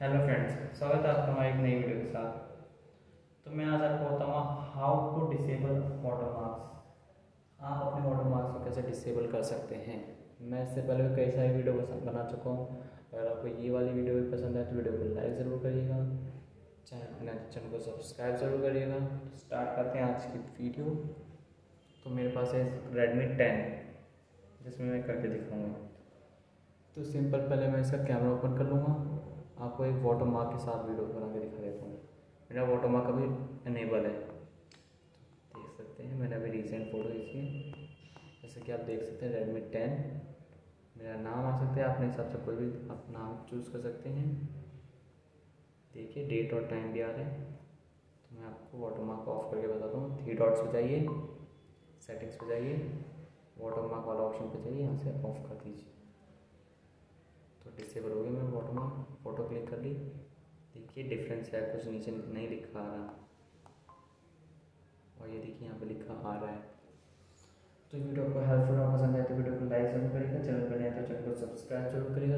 Hello friends, स्वागत है आपका हमारे एक नई वीडियो के साथ। तो मैं आज आपको बताऊँगा हाउ टू डिसेबल वाटरमार्क्स। आप अपने वाटरमार्क्स को कैसे डिसेबल कर सकते हैं। मैं इससे पहले भी कई सारी वीडियो बना चुका हूँ। अगर आपको ये वाली वीडियो भी पसंद आए तो वीडियो को लाइक ज़रूर करिएगा, चैनल को सब्सक्राइब ज़रूर करिएगा। स्टार्ट करते हैं आज की वीडियो। तो मेरे पास है Redmi 10 जिसमें मैं करके दिखाऊँगा। तो सिंपल पहले मैं इसका कैमरा ओपन कर लूँगा, आपको एक वाटरमार्क के साथ वीडियो बना के दिखा देता हूँ। मेरा वाटरमार्क अभी इनेबल है, देख सकते हैं। मैंने अभी रिसेंट फ़ोटो खींची है, जैसे कि आप देख सकते हैं Redmi 10। मेरा नाम आ सकता है, अपने हिसाब से कोई भी आप नाम चूज़ कर सकते हैं। देखिए डेट और टाइम भी आ रहा है। तो मैं आपको वाटरमार्क ऑफ करके बताता हूँ। 3 डॉट्स पर जाइए, सेटिंग्स पर जाइए, वाटरमार्क वाला ऑप्शन पर जाइए, यहाँ से ऑफ कर दीजिए। तो डिसेबल हो गया मेरा वाटरमार्क। फ़ोटो क्लिक कर ली, देखिए डिफरेंस है, कुछ नीचे नहीं लिखा आ रहा, और ये देखिए यहाँ पे लिखा आ रहा है। तो वीडियो को हेल्पफुल और पसंद आए तो वीडियो को लाइक जरूर करिएगा, चैनल पर नए तो चैनल को सब्सक्राइब जरूर करिएगा।